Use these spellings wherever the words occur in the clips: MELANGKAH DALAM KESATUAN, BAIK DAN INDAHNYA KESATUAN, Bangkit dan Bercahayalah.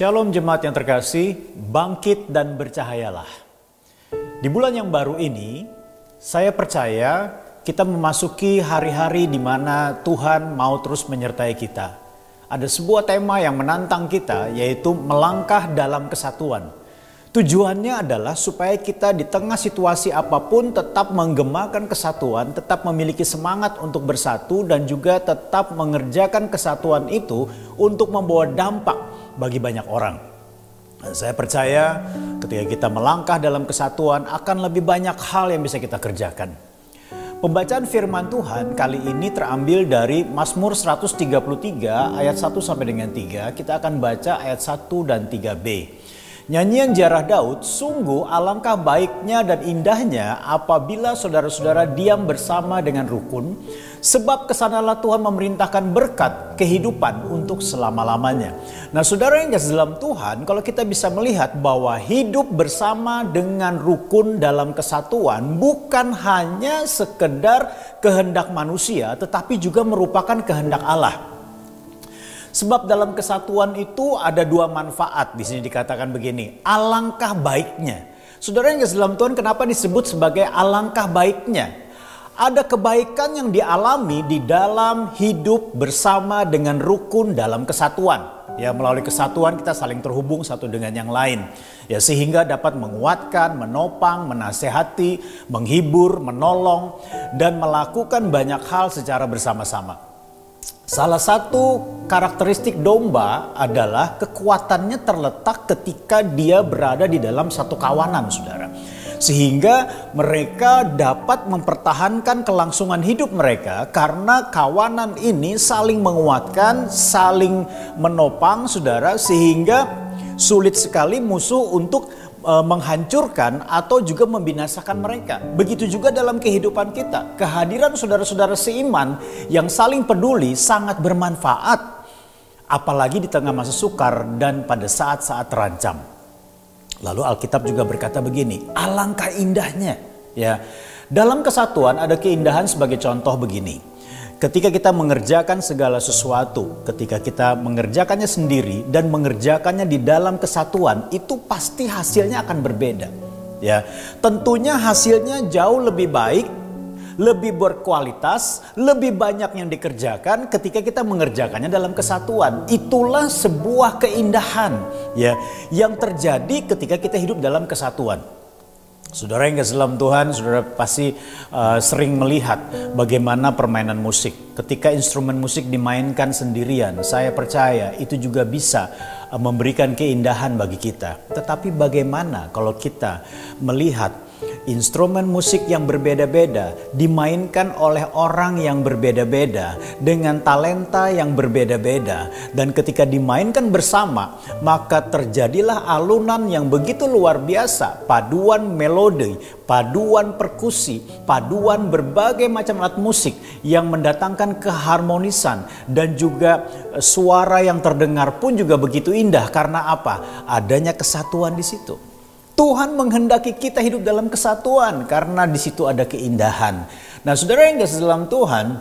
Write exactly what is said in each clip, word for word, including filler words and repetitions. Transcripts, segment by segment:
Shalom jemaat yang terkasih, bangkit dan bercahayalah. Di bulan yang baru ini, saya percaya kita memasuki hari-hari di mana Tuhan mau terus menyertai kita. Ada sebuah tema yang menantang kita, yaitu melangkah dalam kesatuan. Tujuannya adalah supaya kita di tengah situasi apapun tetap menggemakan kesatuan, tetap memiliki semangat untuk bersatu dan juga tetap mengerjakan kesatuan itu untuk membawa dampak bagi banyak orang. Saya percaya ketika kita melangkah dalam kesatuan akan lebih banyak hal yang bisa kita kerjakan. Pembacaan firman Tuhan kali ini terambil dari Mazmur seratus tiga puluh tiga ayat satu sampai dengan tiga. Kita akan baca ayat satu dan tiga b. Nyanyian jarah Daud, sungguh alangkah baiknya dan indahnya apabila saudara-saudara diam bersama dengan rukun, sebab kesanalah Tuhan memerintahkan berkat kehidupan untuk selama-lamanya. Nah, saudara yang kasih dalam Tuhan, kalau kita bisa melihat bahwa hidup bersama dengan rukun dalam kesatuan bukan hanya sekedar kehendak manusia, tetapi juga merupakan kehendak Allah. Sebab dalam kesatuan itu ada dua manfaat. Di sini dikatakan begini, alangkah baiknya. Saudara yang kasih dalam Tuhan, kenapa disebut sebagai alangkah baiknya? Ada kebaikan yang dialami di dalam hidup bersama dengan rukun dalam kesatuan. Ya, melalui kesatuan kita saling terhubung satu dengan yang lain. Ya, sehingga dapat menguatkan, menopang, menasehati, menghibur, menolong, dan melakukan banyak hal secara bersama-sama. Salah satu karakteristik domba adalah kekuatannya terletak ketika dia berada di dalam satu kawanan, saudara. Sehingga mereka dapat mempertahankan kelangsungan hidup mereka karena kawanan ini saling menguatkan, saling menopang, saudara. Sehingga sulit sekali musuh untuk menghancurkan atau juga membinasakan mereka. Begitu juga dalam kehidupan kita, kehadiran saudara-saudara seiman yang saling peduli sangat bermanfaat, apalagi di tengah masa sukar dan pada saat-saat terancam. Lalu Alkitab juga berkata begini, alangkah indahnya. Ya, dalam kesatuan ada keindahan. Sebagai contoh begini, ketika kita mengerjakan segala sesuatu, ketika kita mengerjakannya sendiri dan mengerjakannya di dalam kesatuan, itu pasti hasilnya akan berbeda. Ya, tentunya hasilnya jauh lebih baik, lebih berkualitas, lebih banyak yang dikerjakan ketika kita mengerjakannya dalam kesatuan. Itulah sebuah keindahan, ya, yang terjadi ketika kita hidup dalam kesatuan. Saudara yang kasih dalam Tuhan, saudara pasti uh, sering melihat bagaimana permainan musik. Ketika instrumen musik dimainkan sendirian, saya percaya itu juga bisa uh, memberikan keindahan bagi kita. Tetapi bagaimana kalau kita melihat instrumen musik yang berbeda-beda dimainkan oleh orang yang berbeda-beda dengan talenta yang berbeda-beda, dan ketika dimainkan bersama maka terjadilah alunan yang begitu luar biasa, paduan melodi, paduan perkusi, paduan berbagai macam alat musik yang mendatangkan keharmonisan, dan juga suara yang terdengar pun juga begitu indah. Karena apa? Adanya kesatuan di situ. Tuhan menghendaki kita hidup dalam kesatuan karena di situ ada keindahan. Nah, saudara yang kasih dalam Tuhan,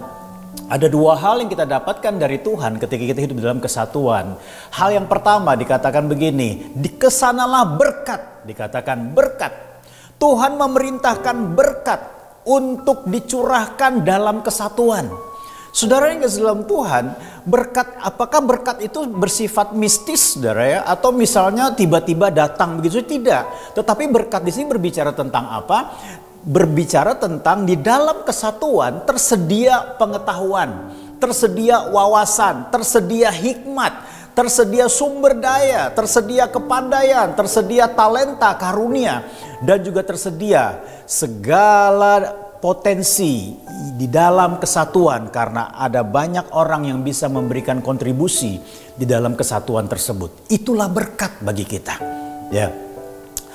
ada dua hal yang kita dapatkan dari Tuhan ketika kita hidup dalam kesatuan. Hal yang pertama dikatakan begini, dikesanalah berkat. Dikatakan berkat. Tuhan memerintahkan berkat untuk dicurahkan dalam kesatuan. Saudara yang kasih dalam Tuhan, berkat, apakah berkat itu bersifat mistis, saudara, ya? Atau misalnya tiba-tiba datang begitu? Tidak. Tetapi berkat di sini berbicara tentang apa? Berbicara tentang di dalam kesatuan tersedia pengetahuan, tersedia wawasan, tersedia hikmat, tersedia sumber daya, tersedia kepandaian, tersedia talenta, karunia, dan juga tersedia segala potensi di dalam kesatuan karena ada banyak orang yang bisa memberikan kontribusi di dalam kesatuan tersebut. Itulah berkat bagi kita. Ya.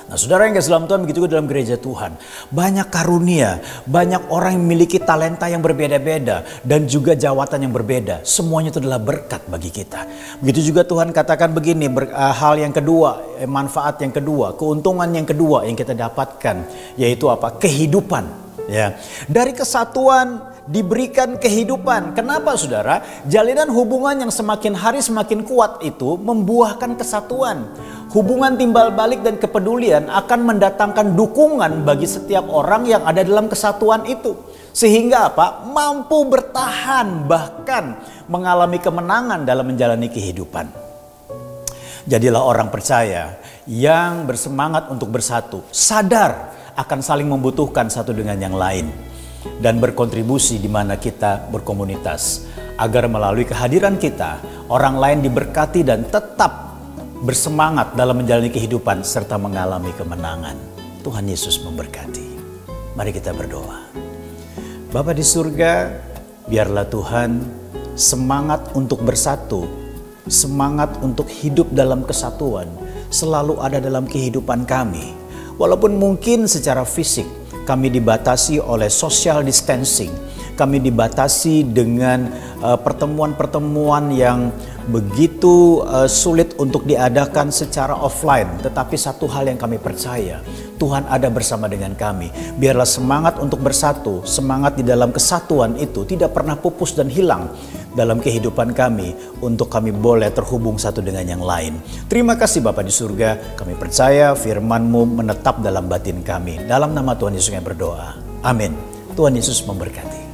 Nah, saudara yang kasih dalam Tuhan, begitu juga dalam gereja Tuhan. Banyak karunia, banyak orang yang memiliki talenta yang berbeda-beda dan juga jawatan yang berbeda. Semuanya itu adalah berkat bagi kita. Begitu juga Tuhan katakan begini, ber, hal yang kedua, manfaat yang kedua, keuntungan yang kedua yang kita dapatkan, yaitu apa? Kehidupan. Ya, dari kesatuan diberikan kehidupan. Kenapa saudara? Jalinan hubungan yang semakin hari semakin kuat itu membuahkan kesatuan. Hubungan timbal balik dan kepedulian akan mendatangkan dukungan bagi setiap orang yang ada dalam kesatuan itu. Sehingga apa? Mampu bertahan bahkan mengalami kemenangan dalam menjalani kehidupan. Jadilah orang percaya yang bersemangat untuk bersatu. Sadar akan saling membutuhkan satu dengan yang lain. Dan berkontribusi di mana kita berkomunitas. Agar melalui kehadiran kita, orang lain diberkati dan tetap bersemangat dalam menjalani kehidupan serta mengalami kemenangan. Tuhan Yesus memberkati. Mari kita berdoa. Bapa di surga, biarlah Tuhan semangat untuk bersatu, semangat untuk hidup dalam kesatuan selalu ada dalam kehidupan kami. Walaupun mungkin secara fisik kami dibatasi oleh social distancing, kami dibatasi dengan uh, pertemuan-pertemuan yang begitu uh, sulit untuk diadakan secara offline. Tetapi satu hal yang kami percaya, Tuhan ada bersama dengan kami. Biarlah semangat untuk bersatu, semangat di dalam kesatuan itu tidak pernah pupus dan hilang dalam kehidupan kami, untuk kami boleh terhubung satu dengan yang lain. Terima kasih Bapa di surga, kami percaya firman-Mu menetap dalam batin kami. Dalam nama Tuhan Yesus yang berdoa, amin. Tuhan Yesus memberkati.